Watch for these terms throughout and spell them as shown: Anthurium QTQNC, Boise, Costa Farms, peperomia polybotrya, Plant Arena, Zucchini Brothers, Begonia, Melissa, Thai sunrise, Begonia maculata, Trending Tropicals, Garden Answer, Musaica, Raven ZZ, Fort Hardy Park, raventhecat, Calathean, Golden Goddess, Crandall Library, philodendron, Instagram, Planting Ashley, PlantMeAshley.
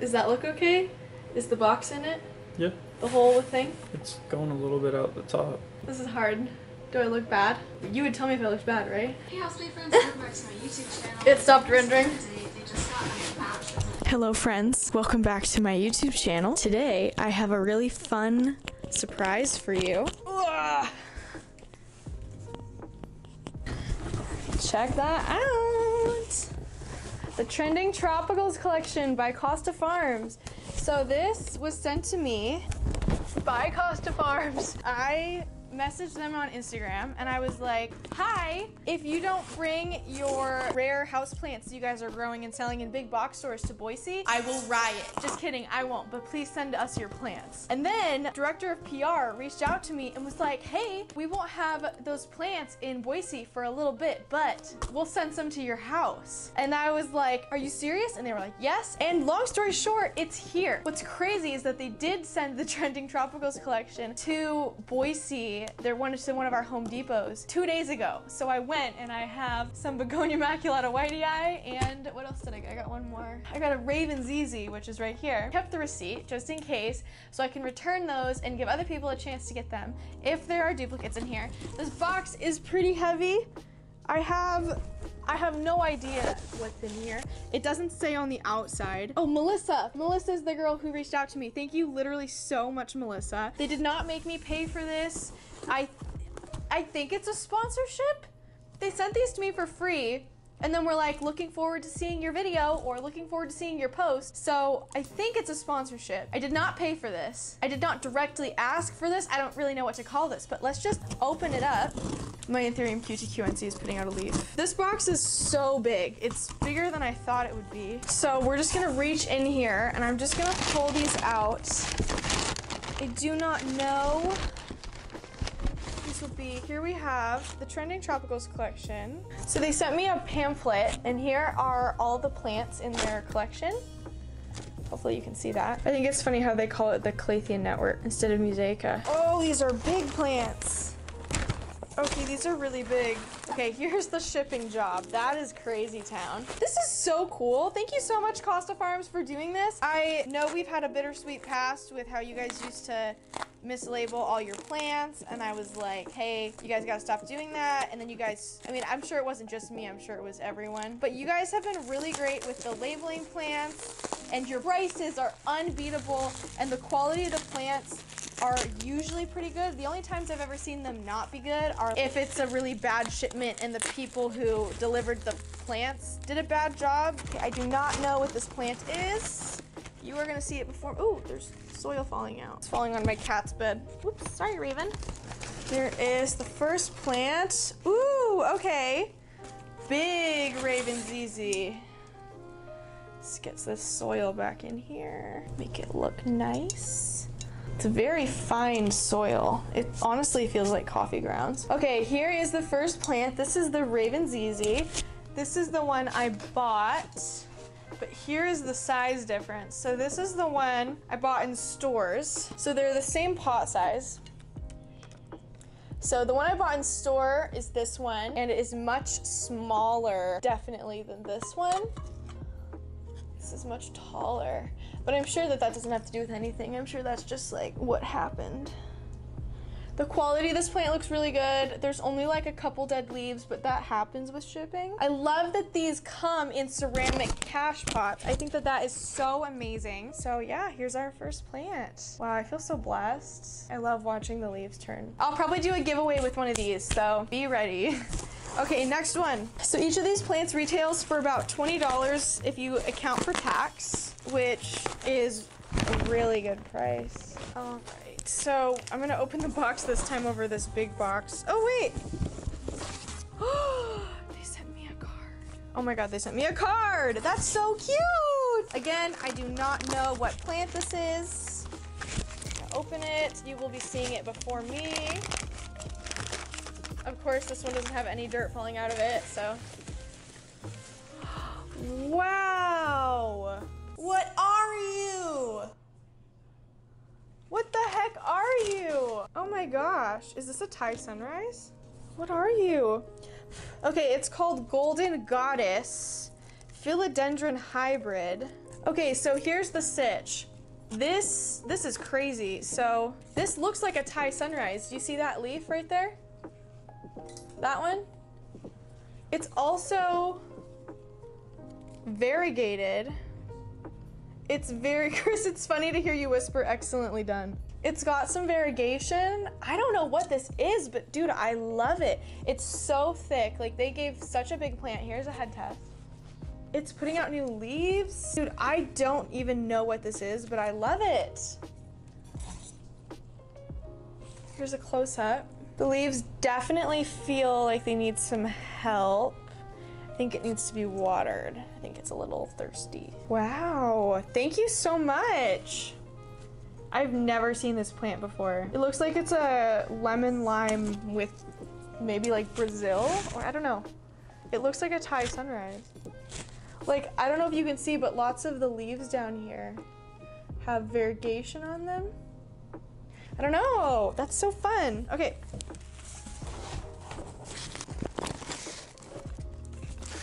Does that look okay? Is the box in it? Yeah. The whole thing? It's going a little bit out the top. This is hard. Do I look bad? You would tell me if I looked bad, right? Hey, I'll speak friends over to my YouTube channel. It stopped rendering. Hello friends, welcome back to my YouTube channel. Today, I have a really fun surprise for you. Check that out! The Trending Tropicals collection by Costa Farms. So this was sent to me by Costa Farms. I messaged them on Instagram and I was like, hi, if you don't bring your rare houseplants you guys are growing and selling in big box stores to Boise, I will riot. Just kidding, I won't, but please send us your plants. And then director of PR reached out to me and was like, hey, we won't have those plants in Boise for a little bit, but we'll send some to your house. And I was like, are you serious? And they were like, yes. And long story short, it's here. What's crazy is that they did send the Trending Tropicals collection to Boise. They're one of our Home Depots 2 days ago. So I went and I have some Begonia maculata whitey eye, and what else did I get? I got one more. I got a Raven ZZ, which is right here. Kept the receipt just in case, so I can return those and give other people a chance to get them if there are duplicates in here. This box is pretty heavy. I have no idea what's in here. It doesn't say on the outside. Oh, Melissa. Melissa's the girl who reached out to me. Thank you literally so much, Melissa. They did not make me pay for this. I think it's a sponsorship. They sent these to me for free and then we're like, looking forward to seeing your video or looking forward to seeing your post. So I think it's a sponsorship. I did not pay for this. I did not directly ask for this. I don't really know what to call this, but let's just open it up. My Anthurium QTQNC is putting out a leaf. This box is so big. It's bigger than I thought it would be. So we're just gonna reach in here and I'm just gonna pull these out. I do not know. This will be, here we have the Trending Tropicals collection. So they sent me a pamphlet and here are all the plants in their collection. Hopefully you can see that. I think it's funny how they call it the Calathean network instead of Musaica. Oh, these are big plants. Okay, these are really big. Okay, here's the shipping job. That is crazy town. This is so cool. Thank you so much, Costa Farms, for doing this. I know we've had a bittersweet past with how you guys used to mislabel all your plants, and I was like, hey, you guys gotta stop doing that. And then you guys, I mean, I'm sure it wasn't just me, I'm sure it was everyone, but you guys have been really great with the labeling plants, and your prices are unbeatable, and the quality of the plants are usually pretty good. The only times I've ever seen them not be good are if it's a really bad shipment and the people who delivered the plants did a bad job. Okay, I do not know what this plant is. You are gonna see it before, oh, there's soil falling out. It's falling on my cat's bed. Whoops, sorry, Raven. There is the first plant. Ooh, okay. Big Raven ZZ. Let's get this soil back in here. Make it look nice. It's a very fine soil. It honestly feels like coffee grounds. Okay, here is the first plant. This is the Raven ZZ. This is the one I bought, but here is the size difference. So this is the one I bought in stores. So they're the same pot size. So the one I bought in store is this one, and it is much smaller, definitely, than this one. This is much taller. But I'm sure that that doesn't have to do with anything. I'm sure that's just like what happened. The quality of this plant looks really good. There's only like a couple dead leaves, but that happens with shipping. I love that these come in ceramic cash pots. I think that that is so amazing. So yeah, here's our first plant. Wow, I feel so blessed. I love watching the leaves turn. I'll probably do a giveaway with one of these, so be ready. Okay, next one. So each of these plants retails for about $20 if you account for tax, which is a really good price. All right, so I'm gonna open the box this time over this big box. Oh wait! They sent me a card. Oh my God, they sent me a card! That's so cute! Again, I do not know what plant this is. Open it, you will be seeing it before me. Of course, this one doesn't have any dirt falling out of it, so. Wow! What are you? What the heck are you? Oh my gosh, is this a Thai sunrise? What are you? Okay, it's called Golden Goddess, philodendron hybrid. Okay, so here's the sitch. This is crazy. So this looks like a Thai sunrise. Do you see that leaf right there? That one? It's also variegated. It's very, Chris, it's funny to hear you whisper, excellently done. It's got some variegation. I don't know what this is, but dude, I love it. It's so thick. Like, they gave such a big plant. Here's a head test. It's putting out new leaves. Dude, I don't even know what this is, but I love it. Here's a close-up. The leaves definitely feel like they need some help. I think it needs to be watered. I think it's a little thirsty. Wow, thank you so much. I've never seen this plant before. It looks like it's a lemon lime with maybe like Brazil, or I don't know. It looks like a Thai sunrise. Like, I don't know if you can see, but lots of the leaves down here have variegation on them. I don't know. That's so fun. Okay.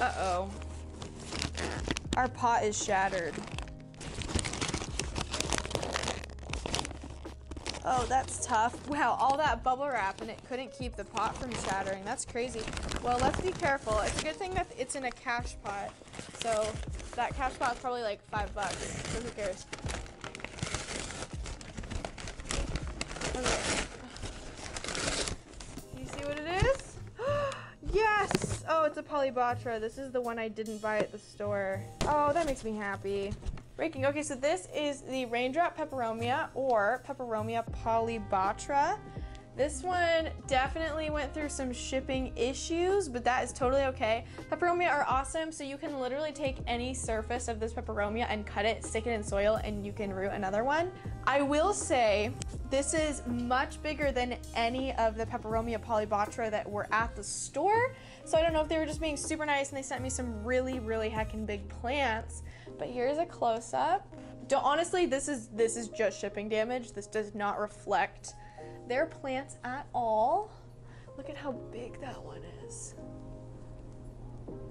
Uh-oh. Our pot is shattered. Oh, that's tough. Wow, all that bubble wrap and it couldn't keep the pot from shattering. That's crazy. Well, let's be careful. It's a good thing that it's in a cash pot. So that cash pot is probably like $5, so who cares? Okay. You see what it is? Yes! Oh, it's a polybotrya. This is the one I didn't buy at the store. Oh, that makes me happy. Raking. Okay, so this is the raindrop peperomia or peperomia polybotrya. This one definitely went through some shipping issues, but that is totally okay. Peperomia are awesome, so you can literally take any surface of this peperomia and cut it, stick it in soil, and you can root another one. I will say this is much bigger than any of the peperomia polybotrya that were at the store, so I don't know if they were just being super nice and they sent me some really, really heckin' big plants, but here's a close-up. Honestly, this is just shipping damage. This does not reflect their plants at all. Look at how big that one is.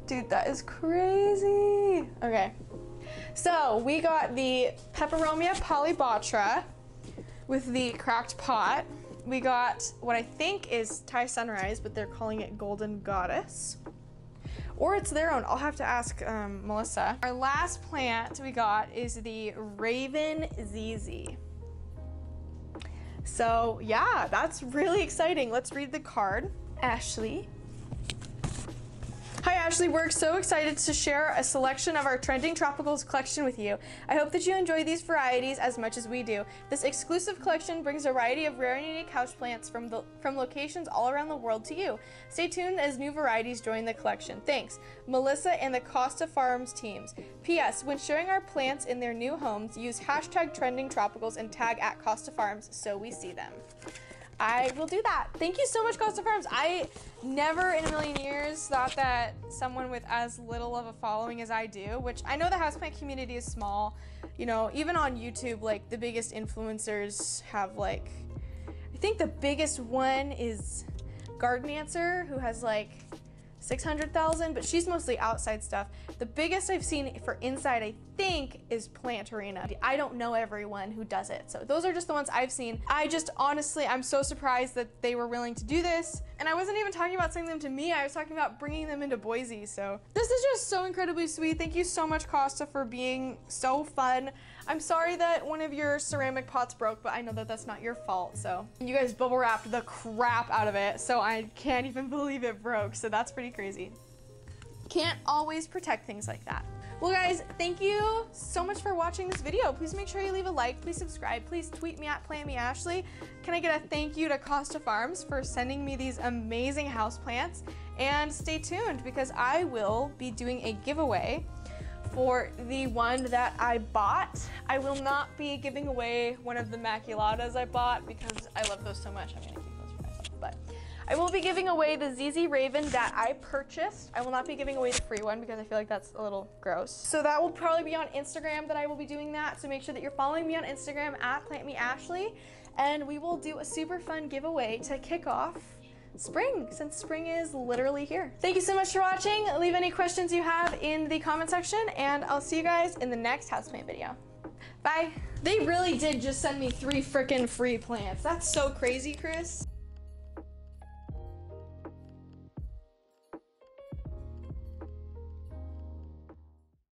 Dude, that is crazy. Okay, so we got the peperomia polybotrya with the cracked pot. We got what I think is Thai sunrise, but they're calling it Golden Goddess. Or it's their own. I'll have to ask Melissa. Our last plant we got is the Raven ZZ. So yeah, that's really exciting. Let's read the card. Ashley. Hi Ashley, we're so excited to share a selection of our Trending Tropicals collection with you. I hope that you enjoy these varieties as much as we do. This exclusive collection brings a variety of rare and unique houseplants from locations all around the world to you. Stay tuned as new varieties join the collection. Thanks, Melissa and the Costa Farms teams. P.S. When sharing our plants in their new homes, use #TrendingTropicals and tag @Costa Farms so we see them. I will do that. Thank you so much, Costa Farms. I never in a million years thought that someone with as little of a following as I do, which I know the houseplant community is small, you know, even on YouTube, like the biggest influencers have like, I think the biggest one is Garden Answer, who has like 600,000, but she's mostly outside stuff. The biggest I've seen for inside, I think, is Plant Arena. I don't know everyone who does it, so those are just the ones I've seen. I just honestly, I'm so surprised that they were willing to do this, and I wasn't even talking about sending them to me. I was talking about bringing them into Boise, so this is just so incredibly sweet. Thank you so much, Costa, for being so fun. I'm sorry that one of your ceramic pots broke, but I know that that's not your fault, so. You guys bubble wrapped the crap out of it, so I can't even believe it broke, so that's pretty crazy. Can't always protect things like that. Well guys, thank you so much for watching this video. Please make sure you leave a like, please subscribe, please tweet me at PlantMeAshley. Can I get a thank you to Costa Farms for sending me these amazing houseplants? And stay tuned because I will be doing a giveaway for the one that I bought. I will not be giving away one of the maculatas I bought because I love those so much. I'm gonna keep those for myself, but I will be giving away the ZZ Raven that I purchased. I will not be giving away the free one because I feel like that's a little gross. So that will probably be on Instagram that I will be doing that. So make sure that you're following me on Instagram at PlantMeAshley, and we will do a super fun giveaway to kick off spring, since spring is literally here. Thank you so much for watching. Leave any questions you have in the comment section, and I'll see you guys in the next houseplant video. Bye. They really did just send me 3 freaking free plants. That's so crazy, Chris.